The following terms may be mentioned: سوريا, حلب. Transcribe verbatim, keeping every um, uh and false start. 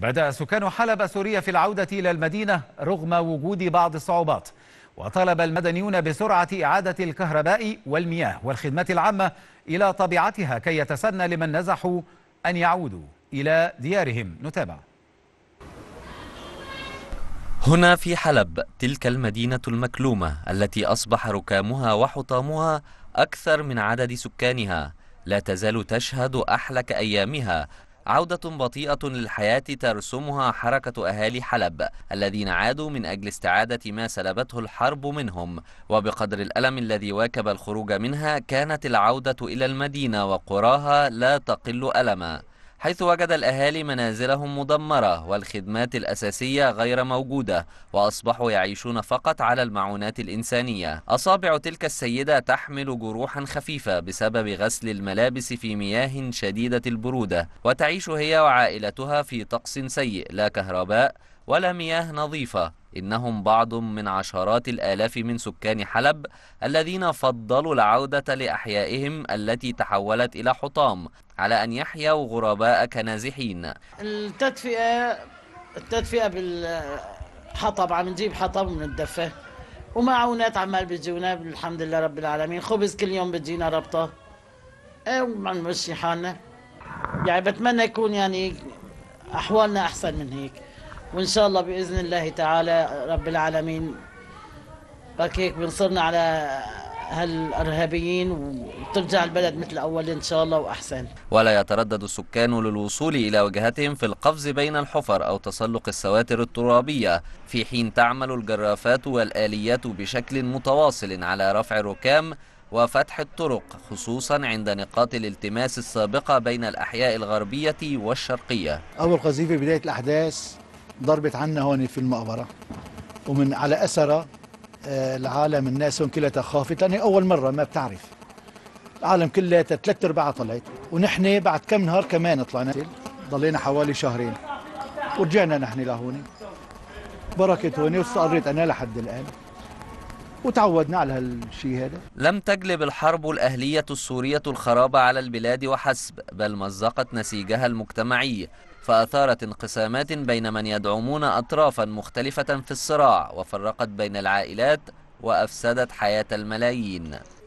بدأ سكان حلب سوريا في العودة إلى المدينة رغم وجود بعض الصعوبات، وطلب المدنيون بسرعة إعادة الكهرباء والمياه والخدمات العامة إلى طبيعتها كي يتسنى لمن نزحوا أن يعودوا إلى ديارهم. نتابع. هنا في حلب، تلك المدينة المكلومة التي أصبح ركامها وحطامها أكثر من عدد سكانها، لا تزال تشهد أحلك أيامها. عودة بطيئة للحياة ترسمها حركة أهالي حلب الذين عادوا من أجل استعادة ما سلبته الحرب منهم، وبقدر الألم الذي واكب الخروج منها كانت العودة إلى المدينة وقراها لا تقل ألما، حيث وجد الأهالي منازلهم مدمرة والخدمات الأساسية غير موجودة، وأصبحوا يعيشون فقط على المعونات الإنسانية. أصابع تلك السيدة تحمل جروحا خفيفة بسبب غسل الملابس في مياه شديدة البرودة، وتعيش هي وعائلتها في طقس سيء، لا كهرباء ولا مياه نظيفة. إنهم بعض من عشرات الآلاف من سكان حلب الذين فضلوا العودة لأحيائهم التي تحولت إلى حطام على أن يحيوا غرباء كنازحين. التدفئة التدفئة بالحطب، عم نجيب حطب ومندفه، ومعونات عمال بتجونا الحمد لله رب العالمين، خبز كل يوم بتجينا ربطة ومنمشي حالنا. يعني بتمنى يكون يعني أحوالنا أحسن من هيك، وإن شاء الله بإذن الله تعالى رب العالمين هيك بنصرنا على هالإرهابيين وترجع البلد مثل أول إن شاء الله وأحسن. ولا يتردد السكان للوصول إلى وجهتهم في القفز بين الحفر أو تسلق السواتر الترابية، في حين تعمل الجرافات والآليات بشكل متواصل على رفع الركام وفتح الطرق، خصوصا عند نقاط الالتماس السابقة بين الأحياء الغربية والشرقية. أول قذيفة بداية الأحداث ضربت عنا هون في المقبرة، ومن على أثرها العالم الناس كلها تخافت، لأنها أول مرة ما بتعرف. العالم كلها ثلاث أرباعها طلعت، ونحن بعد كم نهار كمان طلعنا، ضلينا حوالي شهرين ورجعنا نحن لهون. بركت هون واستقريت أنا لحد الآن وتعودنا على هالشيء هذا. لم تجلب الحرب الأهلية السورية الخراب على البلاد وحسب، بل مزقت نسيجها المجتمعي، فأثارت انقسامات بين من يدعمون أطرافا مختلفة في الصراع، وفرقت بين العائلات، وأفسدت حياة الملايين.